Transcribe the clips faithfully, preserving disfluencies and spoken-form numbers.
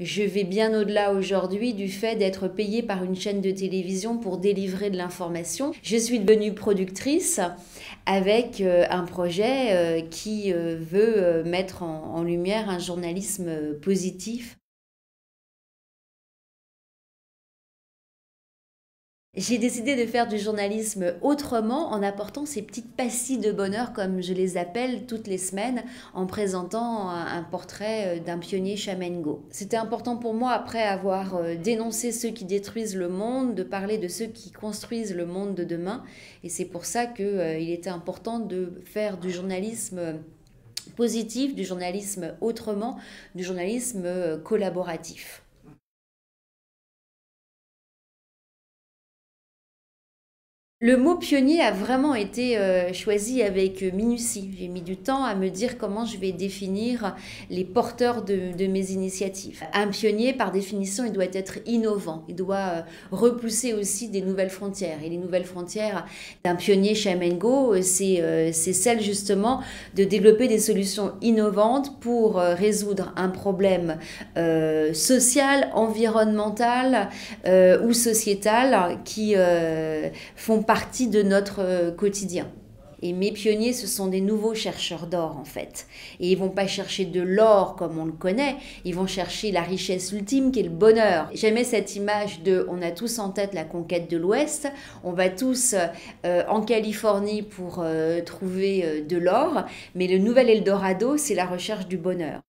Je vais bien au-delà aujourd'hui du fait d'être payée par une chaîne de télévision pour délivrer de l'information. Je suis devenue productrice avec un projet qui veut mettre en lumière un journalisme positif. J'ai décidé de faire du journalisme autrement en apportant ces petites pastilles de bonheur, comme je les appelle, toutes les semaines, en présentant un portrait d'un pionnier Shamengo. C'était important pour moi, après avoir dénoncé ceux qui détruisent le monde, de parler de ceux qui construisent le monde de demain. Et c'est pour ça qu'il était important de faire du journalisme positif, du journalisme autrement, du journalisme collaboratif. Le mot pionnier a vraiment été euh, choisi avec minutie. J'ai mis du temps à me dire comment je vais définir les porteurs de, de mes initiatives. Un pionnier, par définition, il doit être innovant. Il doit euh, repousser aussi des nouvelles frontières. Et les nouvelles frontières d'un pionnier Shamengo, c'est euh, celle justement de développer des solutions innovantes pour euh, résoudre un problème euh, social, environnemental euh, ou sociétal qui euh, font partie de notre quotidien. Et mes pionniers, ce sont des nouveaux chercheurs d'or, en fait. Et ils vont pas chercher de l'or comme on le connaît, ils vont chercher la richesse ultime qui est le bonheur. J'aimais cette image de on a tous en tête la conquête de l'Ouest, on va tous euh, en Californie pour euh, trouver euh, de l'or, mais le nouvel Eldorado, c'est la recherche du bonheur.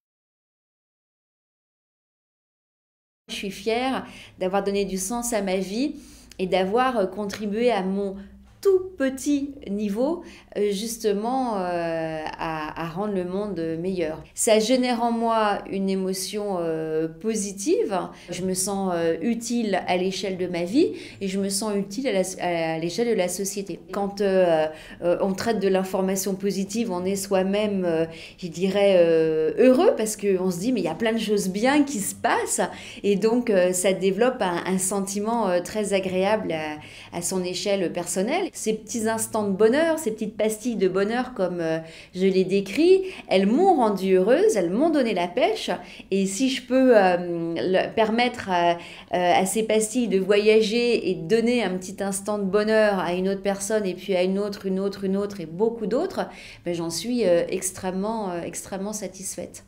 Je suis fière d'avoir donné du sens à ma vie et d'avoir contribué à mon tout petit niveau, justement, euh, à, à rendre le monde meilleur. Ça génère en moi une émotion euh, positive. Je me sens euh, utile à l'échelle de ma vie et je me sens utile à l'échelle de la société. Quand euh, euh, on traite de l'information positive, on est soi-même, euh, je dirais, euh, heureux parce qu'on se dit mais il y a plein de choses bien qui se passent et donc euh, ça développe un, un sentiment euh, très agréable à, à son échelle personnelle. Ces petits instants de bonheur, ces petites pastilles de bonheur comme je l'ai décrit, elles m'ont rendue heureuse, elles m'ont donné la pêche. Et si je peux euh, permettre à, à ces pastilles de voyager et de donner un petit instant de bonheur à une autre personne et puis à une autre, une autre, une autre et beaucoup d'autres, ben j'en suis euh, extrêmement, euh, extrêmement satisfaite.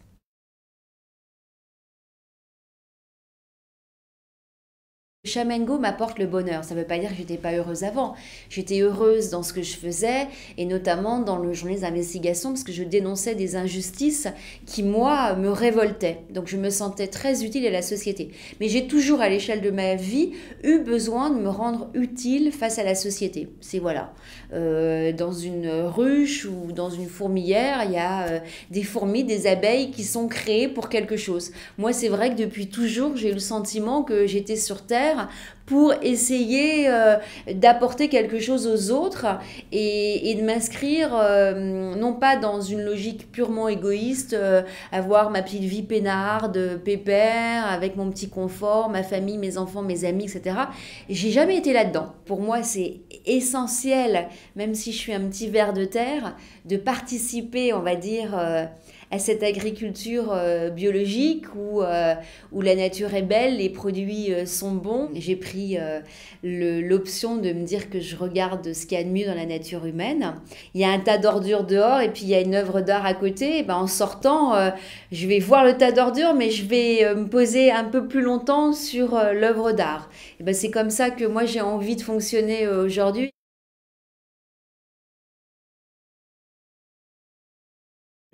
Shamengo m'apporte le bonheur, ça ne veut pas dire que j'étais pas heureuse avant. J'étais heureuse dans ce que je faisais et notamment dans le journalisme d'investigation parce que je dénonçais des injustices qui, moi, me révoltaient. Donc je me sentais très utile à la société. Mais j'ai toujours, à l'échelle de ma vie, eu besoin de me rendre utile face à la société. C'est voilà. Euh, dans une ruche ou dans une fourmilière, il y a euh, des fourmis, des abeilles qui sont créées pour quelque chose. Moi, c'est vrai que depuis toujours, j'ai eu le sentiment que j'étais sur Terre pour essayer euh, d'apporter quelque chose aux autres et, et de m'inscrire euh, non pas dans une logique purement égoïste, euh, avoir ma petite vie peinarde, pépère, avec mon petit confort, ma famille, mes enfants, mes amis, et cetera. J'ai jamais été là-dedans. Pour moi, c'est essentiel, même si je suis un petit ver de terre, de participer, on va dire, euh, à cette agriculture euh, biologique où, euh, où la nature est belle, les produits euh, sont bons. J'ai pris euh, l'option de me dire que je regarde ce qu'il y a de mieux dans la nature humaine. Il y a un tas d'ordures dehors et puis il y a une œuvre d'art à côté. Et ben, en sortant, euh, je vais voir le tas d'ordures, mais je vais euh, me poser un peu plus longtemps sur euh, l'œuvre d'art. Ben, c'est comme ça que moi j'ai envie de fonctionner euh, aujourd'hui.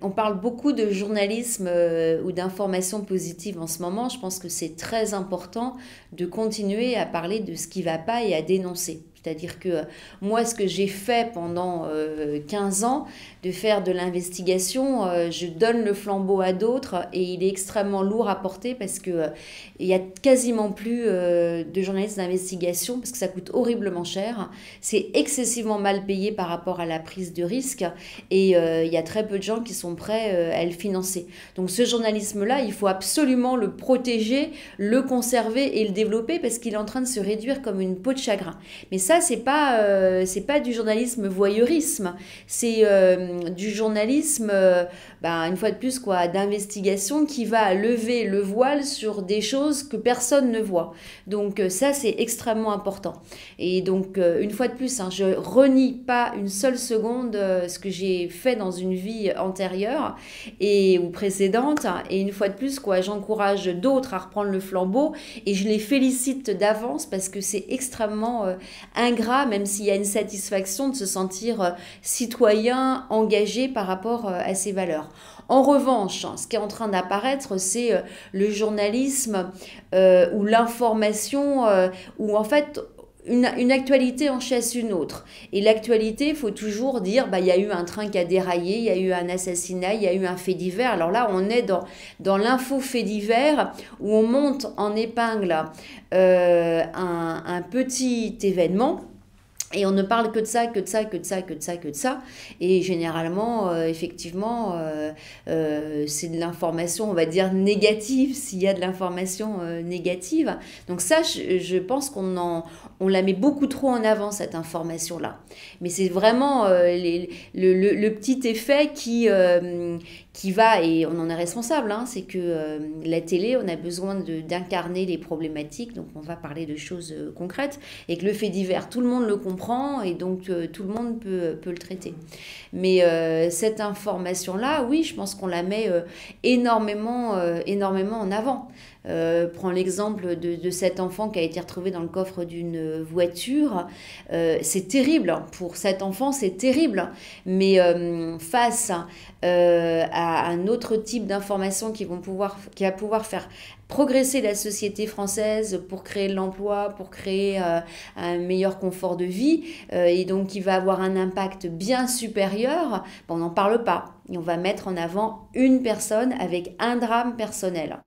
On parle beaucoup de journalisme euh, ou d'information positive en ce moment. Je pense que c'est très important de continuer à parler de ce qui ne va pas et à dénoncer. C'est-à-dire que euh, moi, ce que j'ai fait pendant euh, quinze ans, de faire de l'investigation, euh, je donne le flambeau à d'autres et il est extrêmement lourd à porter parce qu'il n'y euh, a quasiment plus euh, de journalistes d'investigation parce que ça coûte horriblement cher. C'est excessivement mal payé par rapport à la prise de risque et il euh, y a très peu de gens qui sont prêts à le financer. Donc ce journalisme-là, il faut absolument le protéger, le conserver et le développer parce qu'il est en train de se réduire comme une peau de chagrin. Mais ça, ça, c'est pas, euh, c'est pas du journalisme voyeurisme, c'est euh, du journalisme, euh, bah, une fois de plus, quoi, d'investigation qui va lever le voile sur des choses que personne ne voit. Donc ça, c'est extrêmement important. Et donc, euh, une fois de plus, hein, je renie pas une seule seconde euh, ce que j'ai fait dans une vie antérieure et, ou précédente. Et une fois de plus, quoi, j'encourage d'autres à reprendre le flambeau et je les félicite d'avance parce que c'est extrêmement euh, ingrat, même s'il y a une satisfaction de se sentir euh, citoyen, engagé par rapport euh, à ses valeurs. En revanche, ce qui est en train d'apparaître, c'est euh, le journalisme euh, ou l'information euh, où en fait... Une, une actualité en chasse une autre. Et l'actualité, il faut toujours dire, bah, il y a eu un train qui a déraillé, il y a eu un assassinat, il y a eu un fait divers. Alors là, on est dans, dans l'info fait divers où on monte en épingle euh, un, un petit événement. Et on ne parle que de ça, que de ça, que de ça, que de ça, que de ça. Et généralement, euh, effectivement, euh, euh, c'est de l'information, on va dire, négative, s'il y a de l'information euh, négative. Donc ça, je, je pense qu'on en, on la met beaucoup trop en avant, cette information-là. Mais c'est vraiment euh, les, le, le, le petit effet qui... Euh, qui va, et on en est responsable, hein, c'est que euh, la télé, on a besoin d'incarner les problématiques, donc on va parler de choses euh, concrètes, et que le fait divers, tout le monde le comprend, et donc euh, tout le monde peut, peut le traiter. Mais euh, cette information-là, oui, je pense qu'on la met euh, énormément, euh, énormément en avant. Euh, prends l'exemple de, de cet enfant qui a été retrouvé dans le coffre d'une voiture. Euh, c'est terrible, pour cet enfant, c'est terrible. Mais euh, face euh, à un autre type d'information qui, qui va pouvoir faire progresser la société française pour créer de l'emploi, pour créer euh, un meilleur confort de vie, euh, et donc qui va avoir un impact bien supérieur, ben, on n'en parle pas. Et on va mettre en avant une personne avec un drame personnel.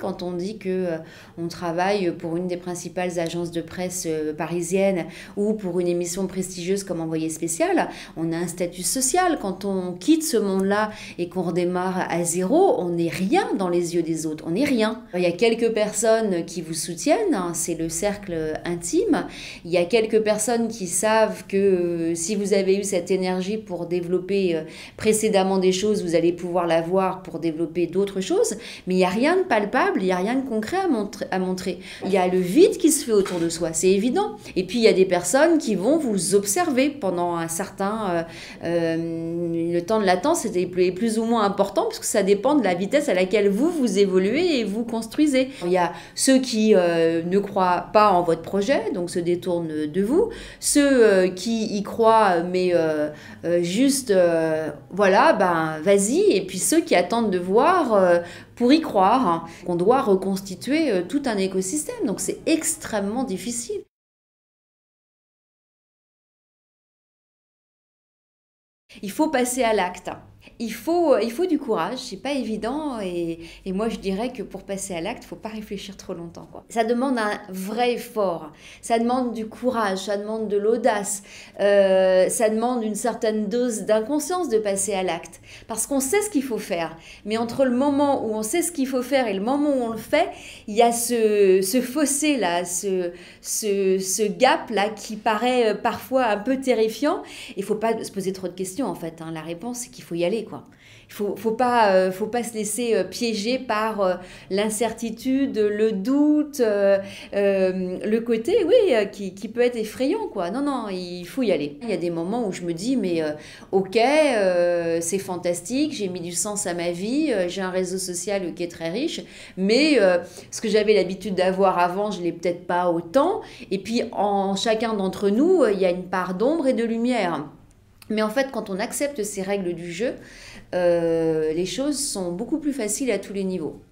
Quand on dit que euh, on travaille pour une des principales agences de presse euh, parisiennes ou pour une émission prestigieuse comme Envoyé Spécial, on a un statut social. Quand on quitte ce monde-là et qu'on redémarre à zéro, on n'est rien dans les yeux des autres, on n'est rien. Il y a quelques personnes qui vous soutiennent, hein, c'est le cercle intime. Il y a quelques personnes qui savent que euh, si vous avez eu cette énergie pour développer euh, précédemment des choses, vous allez pouvoir l'avoir pour développer d'autres choses, mais il n'y a rien de palpable. Il n'y a rien de concret à montrer, à montrer. Il y a le vide qui se fait autour de soi, c'est évident. Et puis, il y a des personnes qui vont vous observer pendant un certain... Euh, euh, le temps de latence est plus, plus ou moins important parce que ça dépend de la vitesse à laquelle vous, vous évoluez et vous construisez. Il y a ceux qui euh, ne croient pas en votre projet, donc se détournent de vous. Ceux euh, qui y croient, mais euh, euh, juste, euh, voilà, ben, vas-y. Et puis, ceux qui attendent de voir... Euh, pour y croire, qu'on doit reconstituer tout un écosystème. Donc c'est extrêmement difficile. Il faut passer à l'acte. Il faut, il faut du courage, c'est pas évident, et, et moi je dirais que pour passer à l'acte, il ne faut pas réfléchir trop longtemps, quoi. Ça demande un vrai effort, ça demande du courage, ça demande de l'audace, euh, ça demande une certaine dose d'inconscience de passer à l'acte, parce qu'on sait ce qu'il faut faire, mais entre le moment où on sait ce qu'il faut faire et le moment où on le fait, il y a ce, ce fossé là, ce, ce, ce gap là qui paraît parfois un peu terrifiant. Il ne faut pas se poser trop de questions en fait, hein. La réponse c'est qu'il faut y aller. Quoi. Il faut, faut pas, euh, faut pas se laisser euh, piéger par euh, l'incertitude, le doute, euh, euh, le côté, oui, euh, qui, qui peut être effrayant, quoi. Non, non, il faut y aller. Il y a des moments où je me dis, mais euh, ok, euh, c'est fantastique, j'ai mis du sens à ma vie, euh, j'ai un réseau social qui est très riche, mais euh, ce que j'avais l'habitude d'avoir avant, je l'ai peut-être pas autant. Et puis, en chacun d'entre nous, il y a une part d'ombre et de lumière. Mais en fait, quand on accepte ces règles du jeu, euh, les choses sont beaucoup plus faciles à tous les niveaux.